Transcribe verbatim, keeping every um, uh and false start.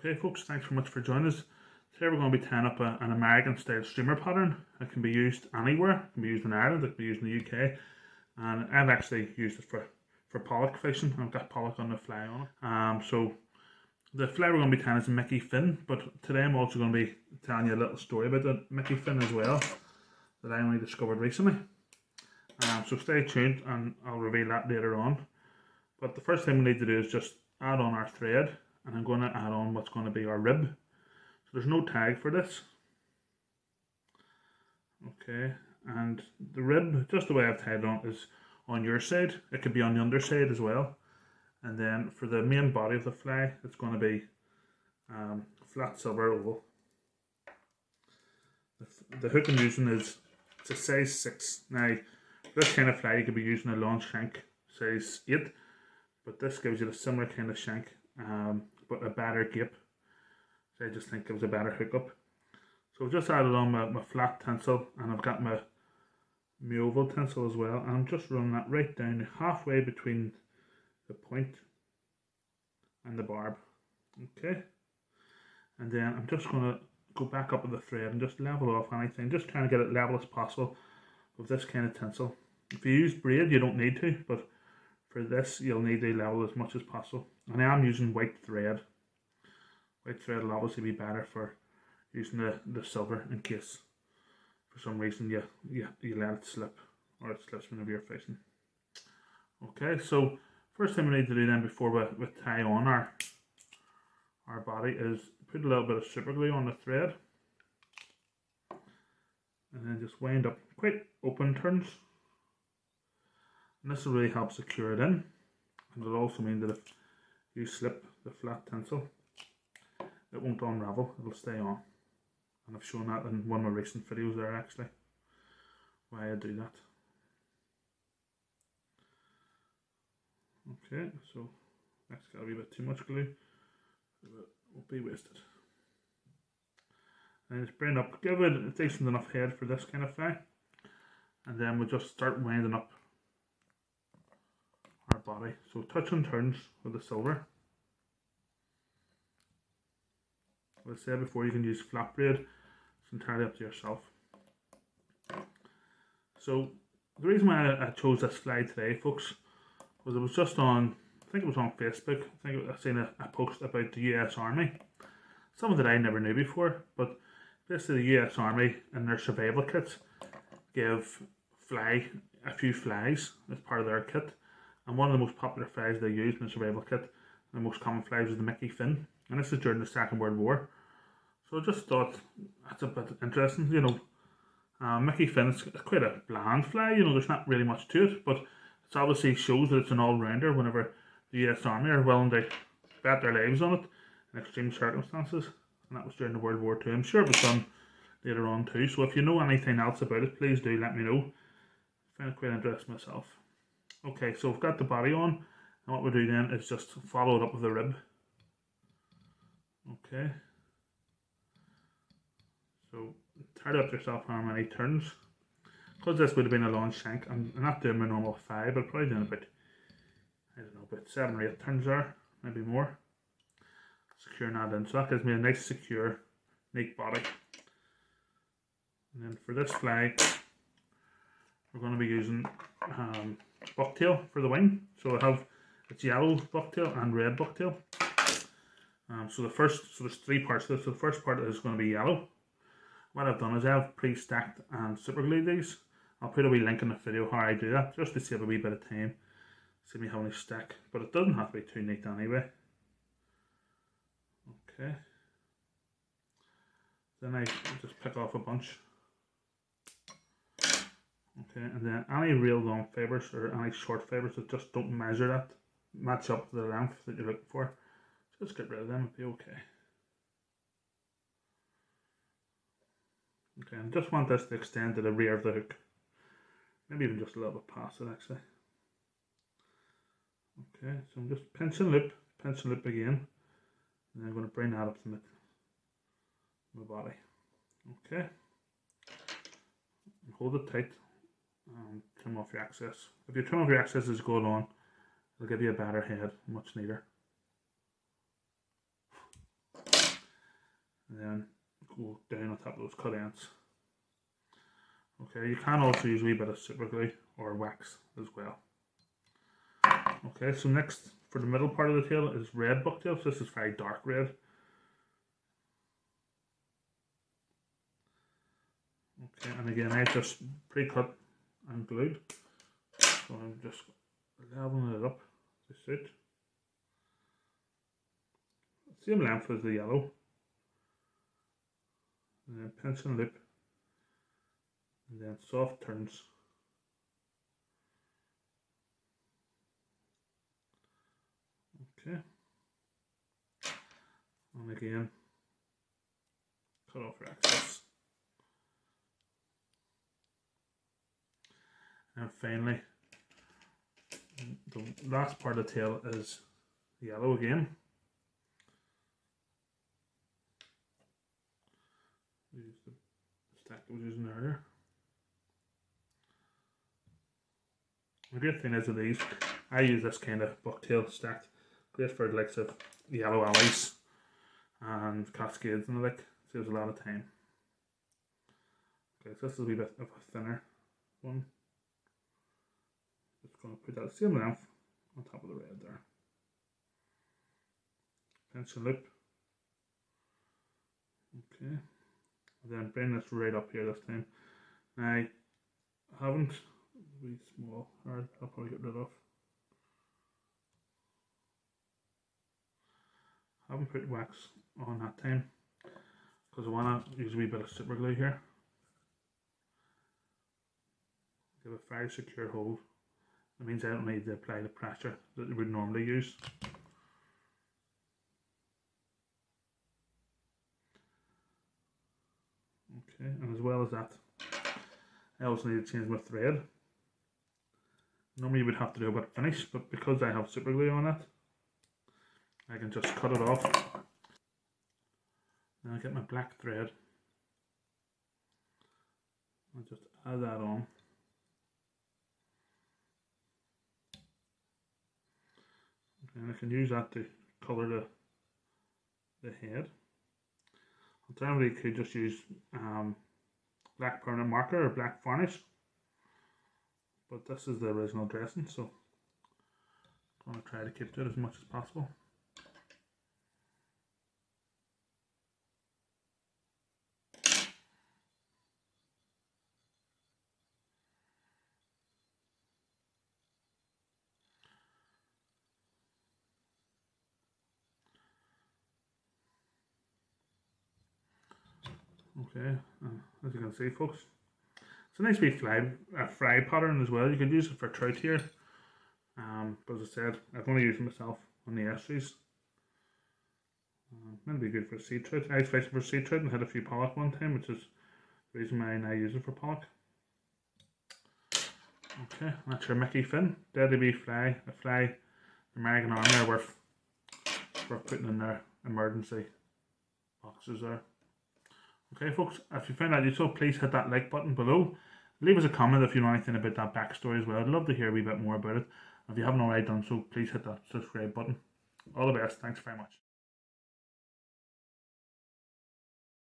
Okay folks, thanks very much for joining us. Today we're going to be tying up a, an American style streamer pattern that can be used anywhere. It can be used in Ireland, it can be used in the U K, and I've actually used it for, for pollock fishing. I've got pollock on the fly on it. Um, so the fly we're going to be tying is Mickey Finn, but today I'm also going to be telling you a little story about the Mickey Finn as well, that I only discovered recently. Um, so stay tuned and I'll reveal that later on. But the first thing we need to do is just add on our thread, and I'm going to add on what's going to be our rib. So there's no tag for this. Okay, and the rib, just the way I've tied on, is on your side. It could be on the underside as well. And then for the main body of the fly, it's going to be um, flat silver oval. The, the hook I'm using is it's a size six. Now, this kind of fly you could be using a long shank size eight, but this gives you a similar kind of shank, um, but a better gape. So I just think it was a better hookup. So I've just added on my, my flat tinsel, and I've got my, my oval tinsel as well. And I'm just running that right down halfway between the point and the barb. Okay. And then I'm just going to go back up with the thread and just level off anything. Just trying to get it level as possible with this kind of tinsel. If you use braid, you don't need to, but for this, you'll need to level as much as possible. And I am using white thread. White thread will obviously be better for using the, the silver in case for some reason you, you, you let it slip, or it slips whenever you're fishing. Okay, so first thing we need to do then before we, we tie on our, our body is put a little bit of super glue on the thread. And then just wind up quite open turns. And this will really help secure it in, and it'll also mean that if you slip the flat tinsel, it won't unravel, it'll stay on. And I've shown that in one of my recent videos there actually, why I do that. Okay, so that's got a wee bit too much glue, but it won't be wasted. And just bring up, give it a decent enough head for this kind of fly, and then we'll just start winding up our body. So touch and turns with the silver. As I said before, you can use flat braid, it's entirely up to yourself. So the reason why I chose this fly today, folks, was it was just on, I think it was on Facebook, I think I've seen a, a post about the U S Army, something that I never knew before, but basically the U S Army and their survival kits give fly, a few flies as part of their kit. And one of the most popular flies they used in the survival kit, the most common flies, was the Mickey Finn. And this is during the Second World War. So I just thought that's a bit interesting, you know. Uh, Mickey Finn is quite a bland fly, you know, there's not really much to it, but it obviously shows that it's an all-rounder whenever the U S Army are willing to bet their lives on it in extreme circumstances. And that was during the World War Two. I'm sure it was done later on too. So if you know anything else about it, please do let me know. I find it quite interesting myself. Okay, so we've got the body on, and what we'll do then is just follow it up with the rib. Okay, so tie up yourself how many turns, because this would have been a long shank. I'm not doing my normal five, but probably doing about, I don't know, about seven or eight turns there, maybe more. Securing that in, so that gives me a nice, secure, neat body. And then for this fly, we're going to be using um, bucktail for the wing. So I have it's yellow bucktail and red bucktail. Um, so the first, so there's three parts to this. So the first part is going to be yellow. What I've done is I've pre-stacked and super glued these. I'll put a wee link in the video how I do that, just to save a wee bit of time. See me how many stack, but it doesn't have to be too neat anyway. Okay. Then I just pick off a bunch. Okay, and then any real long fibres or any short fibres that just don't measure that, match up to the length that you're looking for, just get rid of them, it'll be okay. Okay, I just want this to extend to the rear of the hook. Maybe even just a little bit past it actually. Okay, so I'm just pinch and loop, pinch and loop again. And I'm going to bring that up to my, my body. Okay. And hold it tight. Um, trim off your excess. If you trim off your excess as going on, it'll give you a better head, much neater. and then go down on top of those cutouts. Okay, you can also use a wee bit of super glue or wax as well. Okay, so next for the middle part of the tail is red bucktail. So this is very dark red. Okay, and again I just pre-cut and glued. So I'm just leveling it up to suit. Same length as the yellow. And then pinch and loop. And then soft turns. Okay. And again, cut off your excess. And finally, the last part of the tail is yellow again. Use the stack I was using earlier. The great thing is with these, I use this kind of bucktail stack. Great for the likes of yellow alleys and cascades and the like. Saves a lot of time. Okay, so this is a wee bit of a thinner one. Just going to put that same length on top of the red there. Pencil loop. Okay. And then bring this right up here this time. Now, I haven't. Be small, or I'll probably get rid of. I haven't put wax on that time because I want to use a wee bit of super glue here. Give a very secure hold. That means I don't need to apply the pressure that you would normally use. Okay, and as well as that, I also need to change my thread. Normally you would have to do a bit of finish, but because I have super glue on it, I can just cut it off. Then I get my black thread. I'll just add that on. And I can use that to colour the the head. Alternatively you could just use um, black permanent marker or black varnish. But this is the original dressing, so I'm going to try to keep to it as much as possible. Okay, uh, as you can see folks, it's a nice wee fly, uh, fry pattern as well. You could use it for trout here, um, but as I said, I've only used it myself on the estuaries. Uh, might be good for sea trout. I was fishing for sea trout and had a few pollock one time, which is the reason why I now use it for pollock. Okay, that's your Mickey Finn, deadly wee fly, a fly the American Army are worth, worth putting in their emergency boxes there. Okay folks, if you found that useful, please hit that like button below. Leave us a comment if you know anything about that backstory as well. I'd love to hear a wee bit more about it. If you haven't already done so, please hit that subscribe button. All the best, thanks very much.